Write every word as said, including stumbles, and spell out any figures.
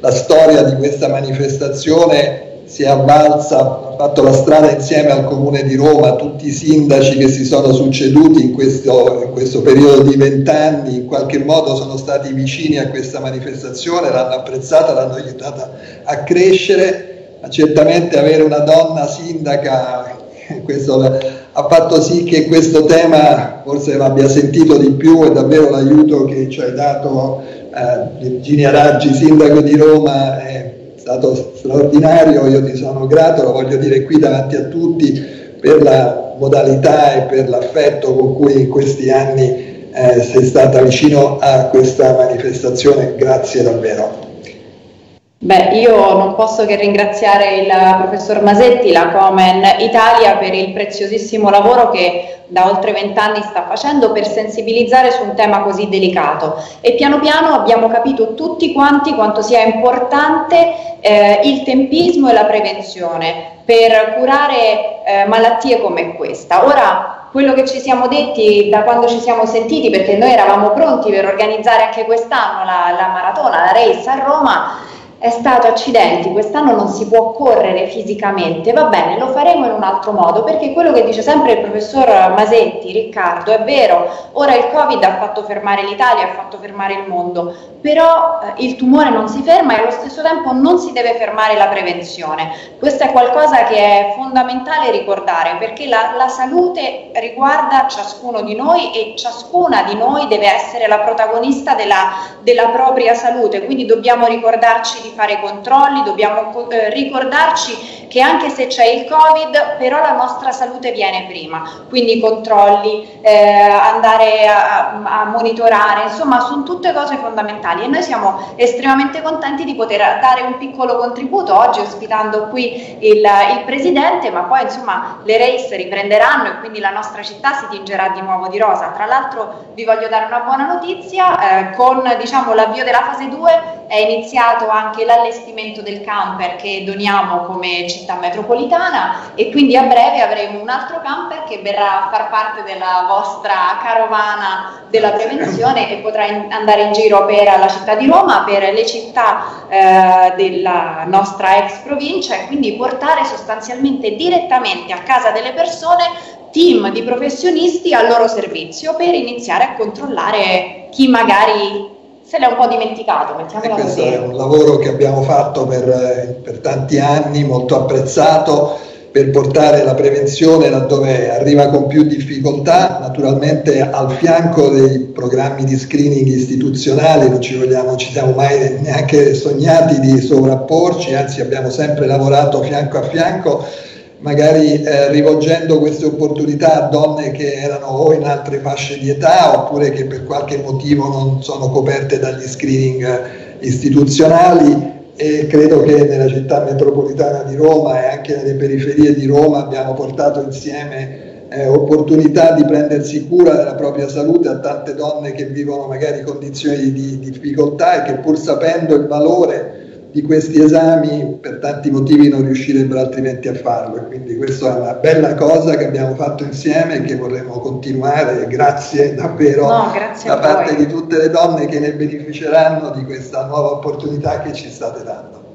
la storia di questa manifestazione si è avvalsa, ha fatto la strada insieme al Comune di Roma, tutti i sindaci che si sono succeduti in questo, in questo periodo di vent'anni, in qualche modo sono stati vicini a questa manifestazione, l'hanno apprezzata, l'hanno aiutata a crescere, ma certamente avere una donna sindaca questo, ha fatto sì che questo tema forse l'abbia sentito di più, e davvero l'aiuto che ci hai dato eh, Virginia Raggi, sindaco di Roma, eh, è stato straordinario. Io ti sono grato, lo voglio dire qui davanti a tutti, per la modalità e per l'affetto con cui in questi anni eh, sei stata vicino a questa manifestazione, grazie davvero. Beh, io non posso che ringraziare il professor Masetti, la Komen Italia, per il preziosissimo lavoro che da oltre vent'anni sta facendo per sensibilizzare su un tema così delicato, e piano piano abbiamo capito tutti quanti quanto sia importante eh, il tempismo e la prevenzione per curare eh, malattie come questa. Ora, quello che ci siamo detti da quando ci siamo sentiti, perché noi eravamo pronti per organizzare anche quest'anno la, la maratona, la race a Roma, è stato accidenti, quest'anno non si può correre fisicamente, va bene, lo faremo in un altro modo, perché quello che dice sempre il professor Masetti, Riccardo, è vero, ora il Covid ha fatto fermare l'Italia, ha fatto fermare il mondo, però eh, il tumore non si ferma e allo stesso tempo non si deve fermare la prevenzione. Questo è qualcosa che è fondamentale ricordare, perché la, la salute riguarda ciascuno di noi e ciascuna di noi deve essere la protagonista della, della propria salute, quindi dobbiamo ricordarci di di fare controlli, dobbiamo eh, ricordarci che anche se c'è il Covid, però la nostra salute viene prima, quindi controlli, eh, andare a, a monitorare, insomma sono tutte cose fondamentali, e noi siamo estremamente contenti di poter dare un piccolo contributo oggi ospitando qui il, il Presidente, ma poi insomma le race riprenderanno e quindi la nostra città si tingerà di nuovo di rosa. Tra l'altro vi voglio dare una buona notizia, eh, con diciamo l'avvio della fase due è iniziato anche l'allestimento del camper che doniamo come Città Metropolitana, e quindi a breve avremo un altro camper che verrà a far parte della vostra carovana della prevenzione e potrà in andare in giro per la città di Roma, per le città eh, della nostra ex provincia, e quindi portare sostanzialmente direttamente a casa delle persone team di professionisti al loro servizio per iniziare a controllare chi magari se l'è un po' dimenticato, mettiamola così. Questo è un lavoro che abbiamo fatto per, per tanti anni, molto apprezzato, per portare la prevenzione laddove arriva con più difficoltà, naturalmente al fianco dei programmi di screening istituzionali. Non ci vogliamo, non ci siamo mai neanche sognati di sovrapporci, anzi abbiamo sempre lavorato fianco a fianco, magari eh, rivolgendo queste opportunità a donne che erano o in altre fasce di età oppure che per qualche motivo non sono coperte dagli screening istituzionali, e credo che nella Città Metropolitana di Roma e anche nelle periferie di Roma abbiamo portato insieme Eh, opportunità di prendersi cura della propria salute a tante donne che vivono magari condizioni di difficoltà e che, pur sapendo il valore di questi esami, per tanti motivi non riuscirebbero altrimenti a farlo, e quindi questa è una bella cosa che abbiamo fatto insieme e che vorremmo continuare. Grazie davvero no, grazie da parte di tutte le donne che ne beneficeranno di questa nuova opportunità che ci state dando.